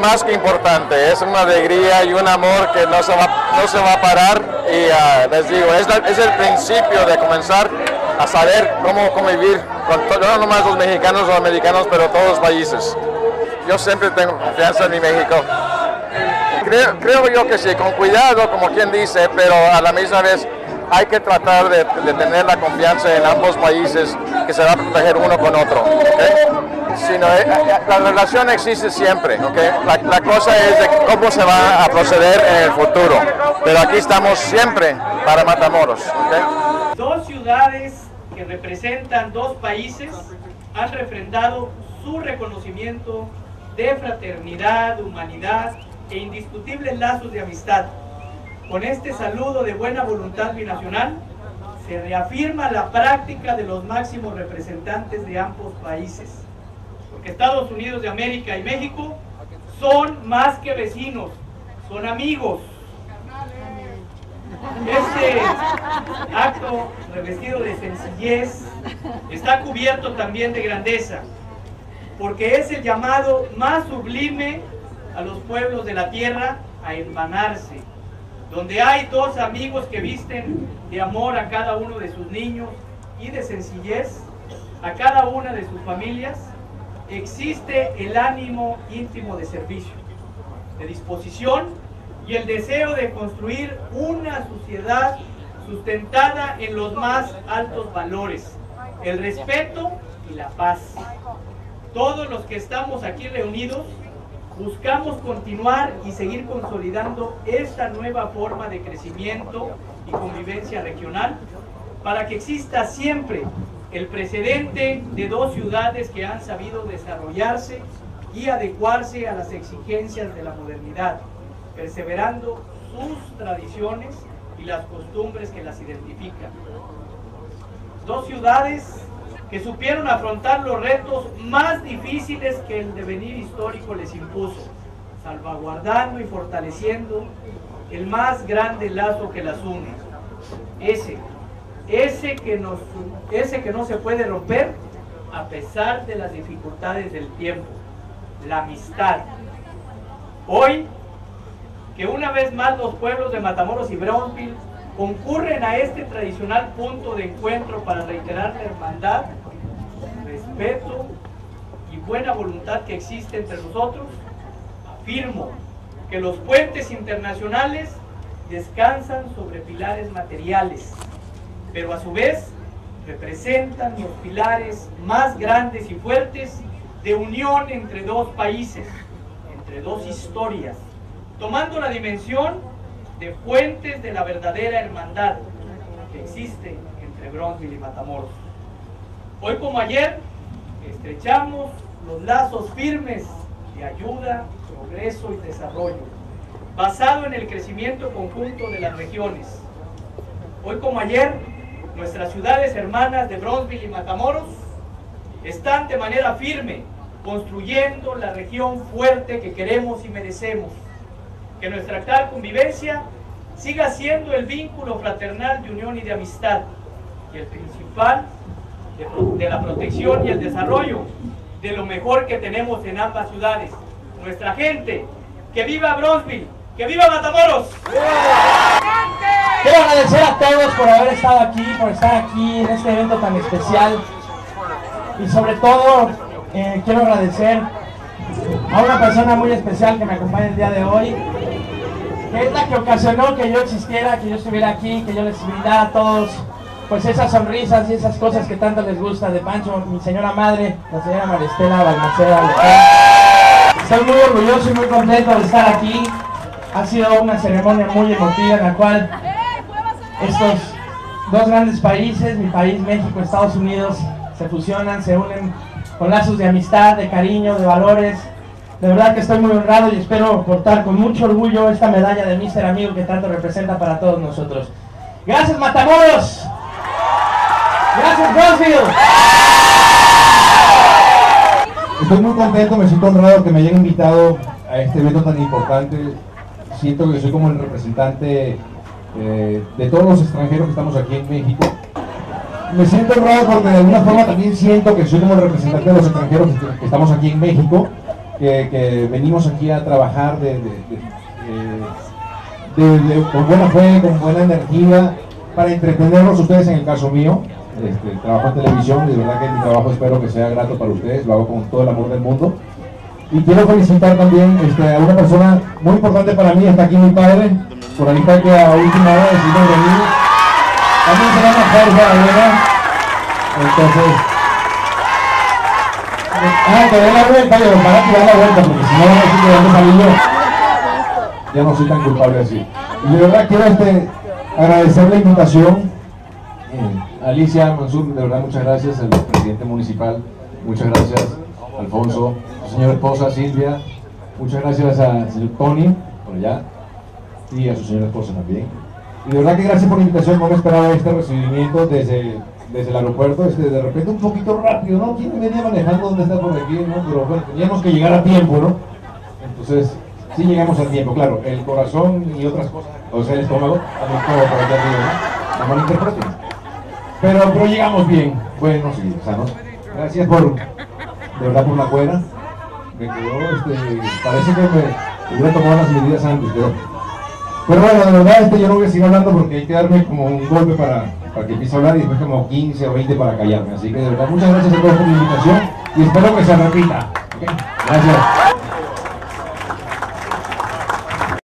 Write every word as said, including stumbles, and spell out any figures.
más que importante, es una alegría y un amor que no se va, no se va a parar. Y uh, les digo, es, la, es el principio de comenzar a saber cómo convivir con todo, no nomás los mexicanos o americanos, pero todos los países. Yo siempre tengo confianza en mi México. Creo, creo yo que sí, con cuidado, como quien dice, pero a la misma vez hay que tratar de, de tener la confianza en ambos países, que se va a proteger uno con otro, ¿okay? Si no, la relación existe siempre, ¿okay? La, la cosa es de cómo se va a proceder en el futuro, pero aquí estamos siempre para Matamoros, ¿okay? Dos ciudades que representan dos países han refrendado su reconocimiento de fraternidad, humanidad e indiscutibles lazos de amistad. Con este saludo de buena voluntad binacional, se reafirma la práctica de los máximos representantes de ambos países, porque Estados Unidos de América y México son más que vecinos, son amigos. Este acto revestido de sencillez está cubierto también de grandeza, porque es el llamado más sublime a los pueblos de la tierra a hermanarse, donde hay dos amigos que visten de amor a cada uno de sus niños y de sencillez a cada una de sus familias, existe el ánimo íntimo de servicio, de disposición y el deseo de construir una sociedad sustentada en los más altos valores, el respeto y la paz. Todos los que estamos aquí reunidos buscamos continuar y seguir consolidando esta nueva forma de crecimiento y convivencia regional para que exista siempre el precedente de dos ciudades que han sabido desarrollarse y adecuarse a las exigencias de la modernidad, perseverando sus tradiciones y las costumbres que las identifican. Dos ciudades que supieron afrontar los retos más difíciles que el devenir histórico les impuso, salvaguardando y fortaleciendo el más grande lazo que las une, ese, ese que nos, ese que no se puede romper a pesar de las dificultades del tiempo, la amistad. Hoy, que una vez más los pueblos de Matamoros y Brownsville concurren a este tradicional punto de encuentro para reiterar la hermandad, respeto y buena voluntad que existe entre nosotros, afirmo que los puentes internacionales descansan sobre pilares materiales, pero a su vez representan los pilares más grandes y fuertes de unión entre dos países, entre dos historias, tomando la dimensión de fuentes de la verdadera hermandad que existe entre Brownsville y Matamoros. Hoy como ayer, estrechamos los lazos firmes de ayuda, progreso y desarrollo, basado en el crecimiento conjunto de las regiones. Hoy como ayer, nuestras ciudades hermanas de Brownsville y Matamoros están de manera firme construyendo la región fuerte que queremos y merecemos. Que nuestra actual convivencia siga siendo el vínculo fraternal de unión y de amistad, y el principal de, de la protección y el desarrollo de lo mejor que tenemos en ambas ciudades, nuestra gente. ¡Que viva Brownsville! ¡Que viva Matamoros! Quiero agradecer a todos por haber estado aquí, por estar aquí en este evento tan especial, y sobre todo eh, quiero agradecer a una persona muy especial que me acompaña el día de hoy, que es la que ocasionó que yo existiera, que yo estuviera aquí, que yo les brindara a todos pues esas sonrisas y esas cosas que tanto les gusta de Pancho, mi señora madre, la señora Maristela Balmaceda. Estoy muy orgulloso y muy contento de estar aquí. Ha sido una ceremonia muy emotiva en la cual estos dos grandes países, mi país México, Estados Unidos, se fusionan, se unen con lazos de amistad, de cariño, de valores. De verdad que estoy muy honrado y espero portar con mucho orgullo esta medalla de míster Amigo que tanto representa para todos nosotros. ¡Gracias Matamoros! ¡Gracias Brownsville! Estoy muy contento, me siento honrado que me hayan invitado a este evento tan importante. Siento que soy como el representante eh, de todos los extranjeros que estamos aquí en México. Me siento honrado porque de alguna forma también siento que soy como el representante de los extranjeros que estamos aquí en México. que, que venimos aquí a trabajar de, de, de, de, de, de, con buena fe, con buena energía, para entretenerlos ustedes. En el caso mío, este, trabajo en televisión, de verdad que mi trabajo espero que sea grato para ustedes, lo hago con todo el amor del mundo. Y quiero felicitar también este, a una persona muy importante para mí, está aquí mi padre, por ahí está que a última hora decidimos venir. También se llama Jorge, ¿verdad? Entonces... Ah, te doy la vuelta, yo, para que da la vuelta, porque si no van a decir que de dónde salí yo. Ya no soy tan culpable así. Y de verdad quiero este, agradecer la invitación. Eh, Alicia Manzur, de verdad muchas gracias, el presidente municipal, muchas gracias. Alfonso, su señora esposa Silvia, muchas gracias al señor Tony, por allá, y a su señora esposa también. Y de verdad que gracias por la invitación, no me esperaba este recibimiento desde, desde el aeropuerto, este, de repente un poquito rápido, ¿no? ¿Quién venía manejando dónde está por aquí, no? Pero bueno, teníamos que llegar a tiempo, ¿no? Entonces, sí llegamos a tiempo, claro, el corazón y otras cosas, o sea, el estómago, también todo por allá arriba, ¿no? La malinterpretación. Pero, pero llegamos bien, bueno, sí, sanos. Gracias por... de verdad por la cuerda, me quedó, este, parece que me hubiera tomado las medidas antes, pero, pero bueno, de verdad este, yo no voy a seguir hablando porque hay que darme como un golpe para, para que empiece a hablar y después como quince o veinte para callarme, así que de verdad muchas gracias a todos por la invitación y espero que se repita, ¿okay? Gracias.